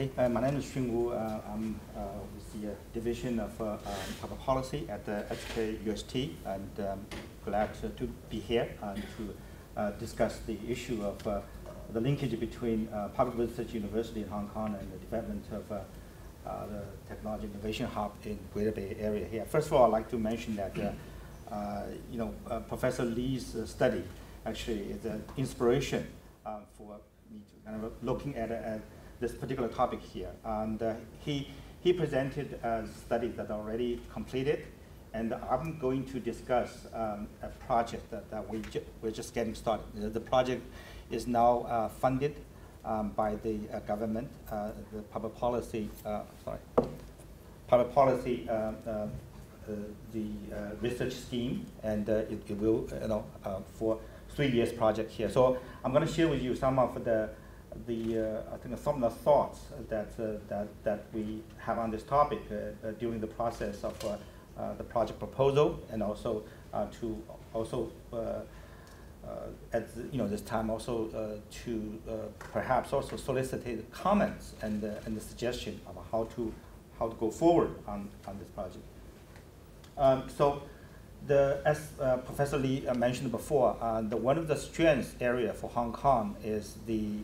Hey, my name is Xun Wu. I'm with the Division of Public Policy at the HKUST, and I'm glad to be here and to discuss the issue of the linkage between public research university in Hong Kong and the development of the technology innovation hub in Greater Bay Area here. First of all, I'd like to mention that Professor Li's study actually is an inspiration for me to kind of looking at this particular topic here, and he presented studies that are already completed, and I'm going to discuss a project that we're just getting started. The project is now funded by the government, the public policy research scheme, and it will for 3 years project here. So I'm going to share with you some of the thoughts that we have on this topic during the process of the project proposal, and also perhaps also solicitate comments and the suggestion about how to go forward on this project. As Professor Li mentioned before, one of the strength area for Hong Kong is the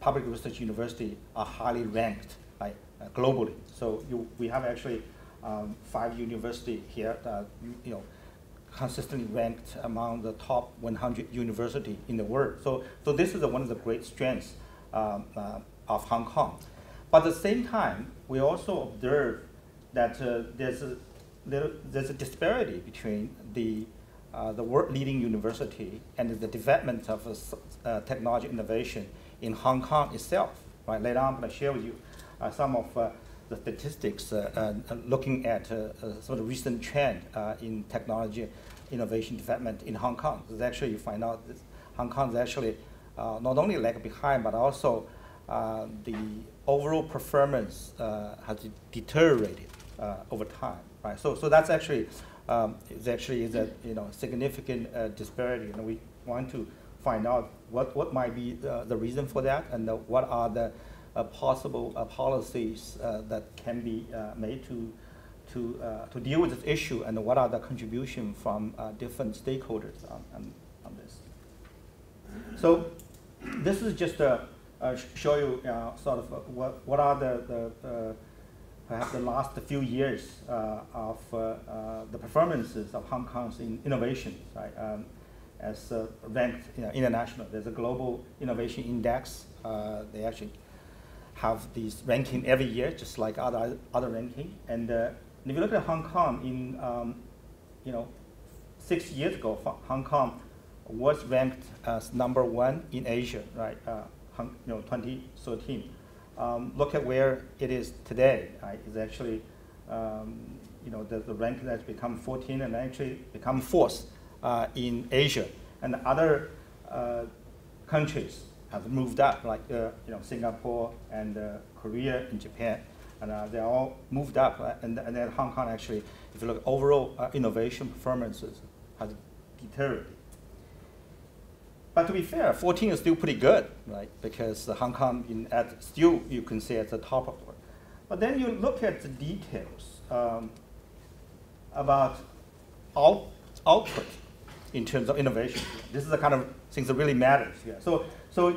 public research university are highly ranked globally. So we have actually 5 universities here that consistently ranked among the top 100 university in the world. So this is one of the great strengths of Hong Kong. But at the same time, we also observe that there's a disparity between the world leading university and the development of technology innovation in Hong Kong itself. Right? Later on, I'm going to share with you some of the statistics looking at sort of recent trend in technology innovation development in Hong Kong. Because actually, you find out that Hong Kong is actually not only lagging behind, but also the overall performance has deteriorated over time. Right? So that's actually significant disparity, and we want to find out what might be the reason for that, and what are the possible policies that can be made to deal with this issue, and what are the contribution from different stakeholders on this. So this is just to show you sort of what are the perhaps the last few years of the performances of Hong Kong's innovations, right? As ranked international. There's a global innovation index. They actually have these ranking every year, just like other ranking. And if you look at Hong Kong, in 6 years ago, Hong Kong was ranked as #1 in Asia, right? 2013. Look at where it is today. Right? It's actually, the ranking has become 14 and actually become 4th in Asia. And other countries have moved up, like Singapore and Korea and Japan, and they all moved up. Right? And then Hong Kong actually, if you look at overall innovation performances, has deteriorated. But to be fair, 14 is still pretty good, right? Because Hong Kong still you can say at the top of the world. But then you look at the details about output in terms of innovation. This is the kind of things that really matters here. So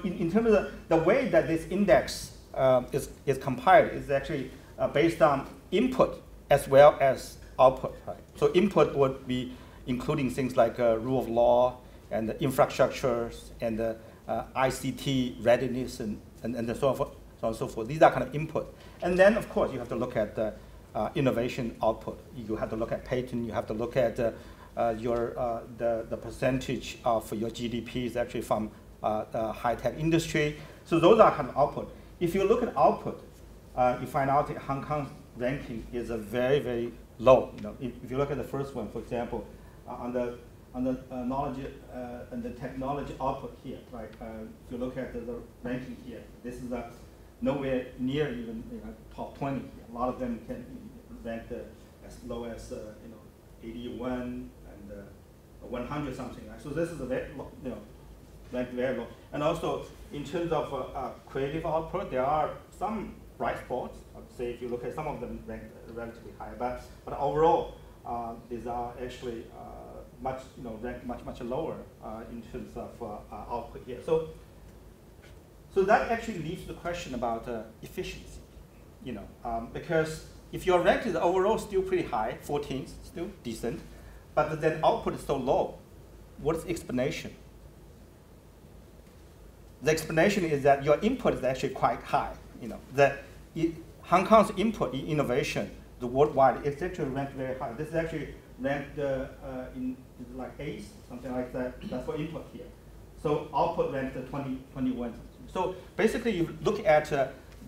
in terms of the way that this index is compiled is actually based on input as well as output, right? So input would be including things like rule of law, and the infrastructures, and the ICT readiness, and so on and so forth. These are kind of input. And then, of course, you have to look at the innovation output. You have to look at patent. You have to look at the percentage of your GDP is actually from high-tech industry. So those are kind of output. If you look at output, you find out that Hong Kong's ranking is a very, very low. You know, if you look at the first one, for example, on the knowledge and the technology output here, right? If you look at the ranking here, this is nowhere near even top 20. A lot of them can rank as low as 81 and 100 something. Right? So this is a very ranked very low. And also, in terms of creative output, there are some bright spots. I would say if you look at some of them, ranked relatively high. But overall, these are actually much, you know, ranked much lower in terms of output here. So that actually leads to the question about efficiency, you know, because if your rank is overall still pretty high, 14th, still decent, but then output is so low, what's the explanation? The explanation is that your input is actually quite high, you know, that Hong Kong's input in innovation, the worldwide, it's actually ranked very high. This is actually ranked in like 8th, something like that. That's for input here. So output ranked 21. So basically, you look at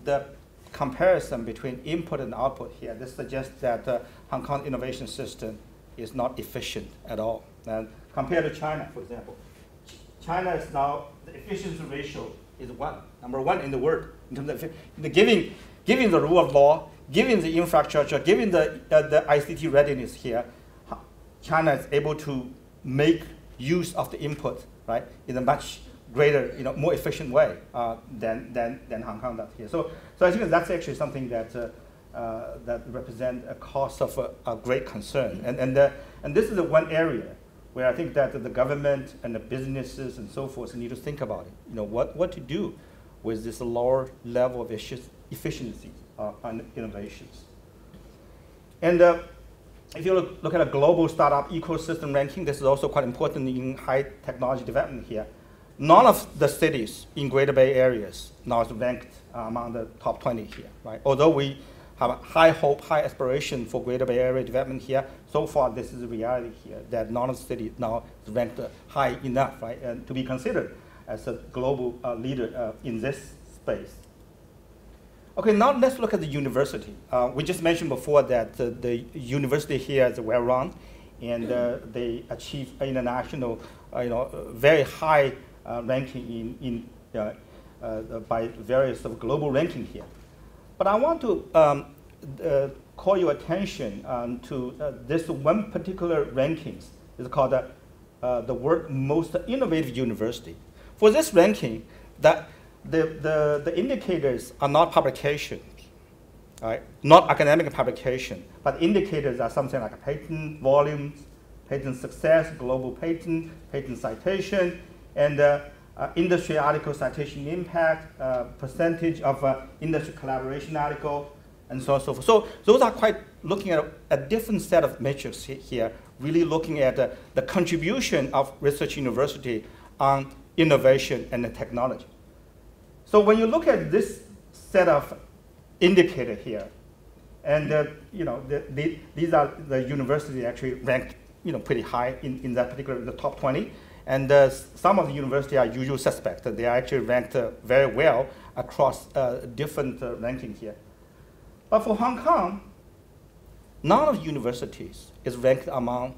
the comparison between input and output here. This suggests that Hong Kong's innovation system is not efficient at all. And compared to China, for example, China is now, the efficiency ratio is number one in the world in terms of giving the rule of law, given the infrastructure, given the ICT readiness here, China is able to make use of the input, right, in a much greater, you know, more efficient way than Hong Kong does here. So I think that's actually something that that represents a cause of a great concern. And this is the one area where I think that the government and the businesses and so forth need to think about it. You know, what to do with this lower level of efficiency and innovations. And if you look at a global startup ecosystem ranking, this is also quite important in high technology development here. None of the cities in Greater Bay Areas now is ranked among the top 20 here, right? Although we have a high hope, high aspiration for Greater Bay Area development here, so far this is the reality here, that none of the cities now is ranked high enough, right? And to be considered as a global leader in this space. Okay, now let's look at the university. We just mentioned before that the university here is well run, and they achieve international, you know, very high ranking by various global ranking here. But I want to call your attention to this one particular rankings. It's called the World's Most Innovative University. For this ranking, the indicators are not publications, right? Not academic publication, but indicators are something like patent volumes, patent success, global patent, patent citation, and industry article citation impact, percentage of industry collaboration article, and so on and so forth. So those are quite looking at a different set of metrics here, really looking at the contribution of research university on innovation and the technology. So when you look at this set of indicator here, and you know, these are the university actually ranked, you know, pretty high in that particular, the top 20, and some of the university are usual suspects. They are actually ranked very well across different rankings here. But for Hong Kong, none of the universities is ranked among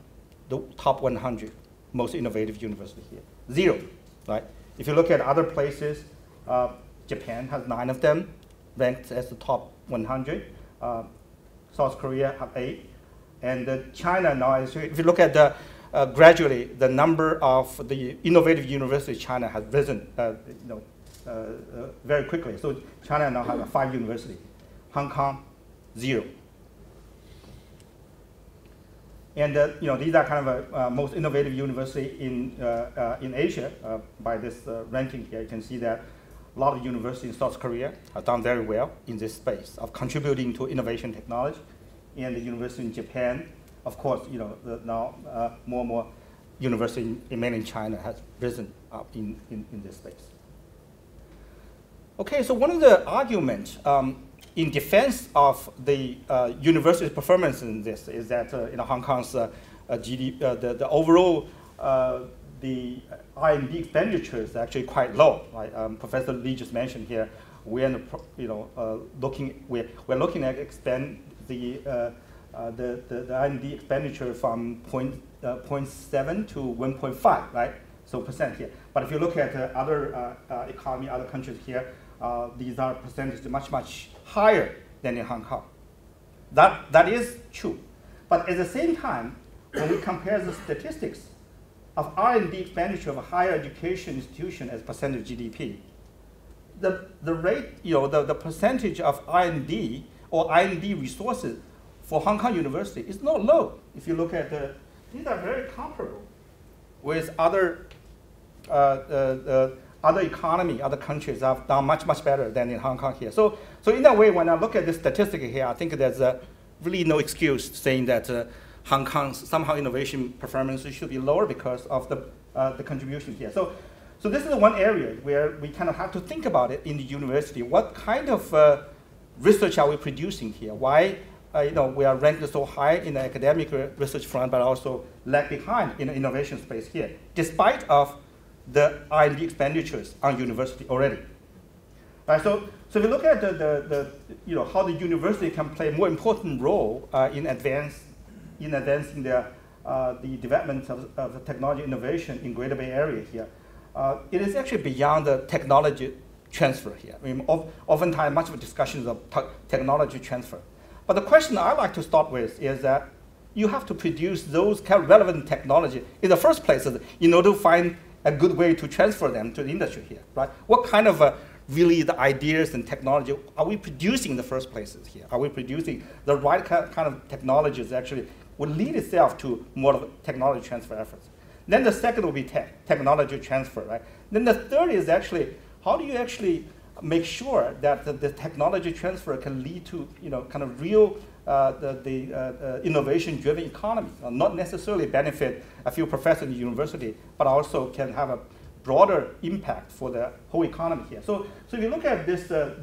the top 100 most innovative university here. Zero, right? If you look at other places, Japan has 9 of them, ranked as the top 100. South Korea have 8. And China now, if you look at the, gradually, the number of the innovative universities in China has risen very quickly. So China now has 5 universities. Hong Kong, 0. And you know, these are kind of most innovative university in Asia by this ranking here. You can see that a lot of universities in South Korea have done very well in this space of contributing to innovation technology. And the university in Japan, of course, you know, now more and more university in mainland China has risen up in this space. Okay, so one of the arguments in defense of the university performance in this is that you know, Hong Kong's the overall the R&D expenditure is actually quite low. Right? Professor Li just mentioned here, we're in the, you know, we're looking at expand the R&D expenditure from 0.7 to 1.5, right? So percent here. But if you look at other economy, other countries here, these are percentages much higher than in Hong Kong. That is true. But at the same time, when we compare the statistics, of R&D expenditure of higher education institution as percentage of GDP. The rate, you know, the percentage of R&D or R&D resources for Hong Kong University is not low. If you look at the, these are very comparable with other other economy, other countries have done much, much better than in Hong Kong here. So in that way, when I look at the statistic here, I think there's really no excuse saying that Hong Kong's somehow innovation performance should be lower because of the contribution here. So this is one area where we kind of have to think about it in the university. What kind of research are we producing here? Why we are ranked so high in the academic research front, but also lag behind in the innovation space here, despite of the R&D expenditures on university already. Right, so if you look at the how the university can play a more important role in advancing the development of the technology innovation in Greater Bay Area here, it is actually beyond the technology transfer here. I mean, oftentimes much of discussions of technology transfer. But the question I like to start with is that you have to produce those kind of relevant technology in the first place in order to find a good way to transfer them to the industry here, right? What kind of really the ideas and technology are we producing in the first places here? Are we producing the right kind of technologies that actually will lead itself to more of technology transfer efforts? Then the second will be technology transfer, right? Then the third is actually, how do you actually make sure that the technology transfer can lead to kind of real innovation-driven economy, not necessarily benefit a few professors in the university, but also can have a broader impact for the whole economy here. So if you look at this, the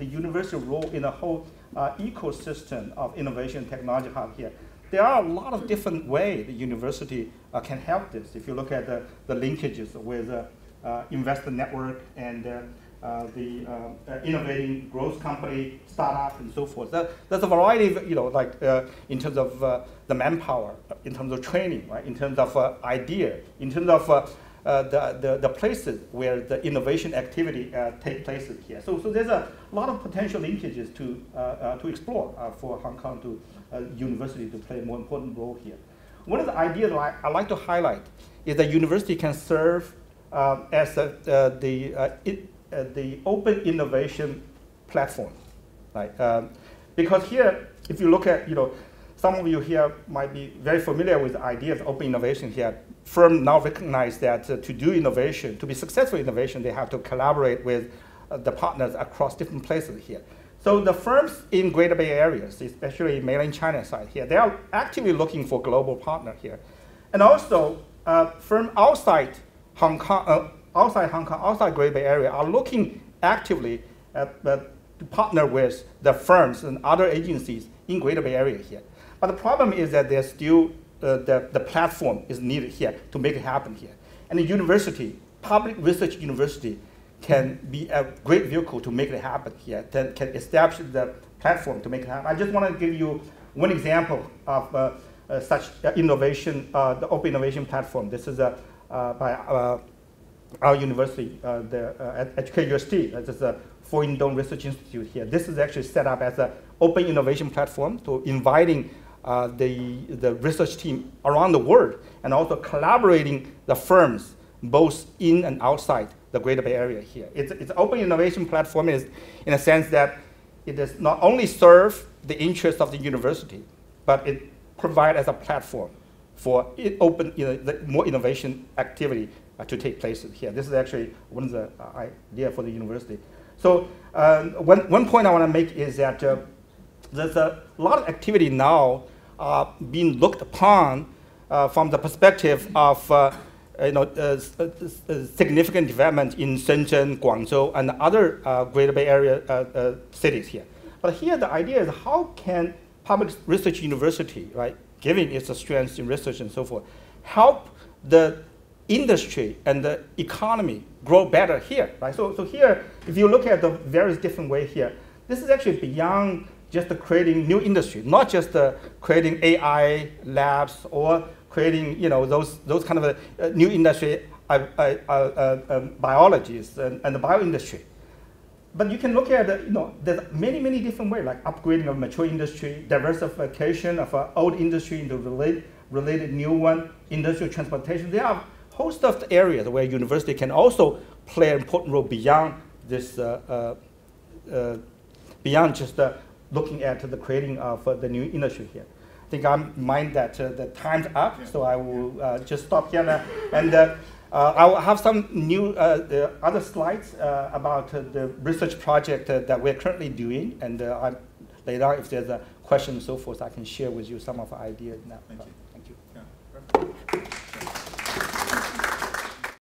university role in the whole ecosystem of innovation and technology hub here, there are a lot of different ways the university can help this. If you look at the linkages with investor network and innovating growth company, startup, and so forth. There's a variety of, in terms of the manpower, in terms of training, right? In terms of idea, in terms of the places where the innovation activity take place here. So there's a lot of potential linkages to explore for Hong Kong to university to play a more important role here. One of the ideas I like to highlight is that university can serve as the open innovation platform, right? Because here, if you look at, some of you here might be very familiar with the idea of open innovation here. Firms now recognize that to do innovation, to be successful innovation, they have to collaborate with the partners across different places here. So the firms in Greater Bay Area, especially in mainland China side here, they are actively looking for global partner here. And also, firms outside Hong Kong, outside Greater Bay Area, are looking actively to partner with the firms and other agencies in Greater Bay Area here. But the problem is that there's still the platform is needed here to make it happen here. And the university, public research university, can be a great vehicle to make it happen here, that can establish the platform to make it happen. I just want to give you one example of such innovation, the open innovation platform. This is by our university, at HKUST, that is a Foreign Dome Research Institute here. This is actually set up as an open innovation platform to inviting the research team around the world and also collaborating the firms both in and outside the Greater Bay Area here. It's an open innovation platform is in a sense that it does not only serve the interests of the university, but it provides as a platform for open, the more innovation activity to take place here. This is actually one of the idea for the university. So one point I want to make is that there's a lot of activity now being looked upon from the perspective of significant development in Shenzhen, Guangzhou, and other Greater Bay Area cities here. But here the idea is how can public research university, right, given its strengths in research and so forth, help the industry and the economy grow better here, right? So here, if you look at the various different ways here, this is actually beyond just creating new industry, not just creating AI labs or creating, those kind of new industry, biologists and the bio industry. But you can look at, there's many different ways, like upgrading of mature industry, diversification of old industry into related new one, industrial transportation. There are host of areas where university can also play an important role beyond this, beyond just looking at the creating of the new industry here. I think I mind that the time's up, so I will just stop here now. And I will have some new other slides about the research project that we're currently doing. And later, if there's a question and so forth, I can share with you some of our ideas now. Thank you.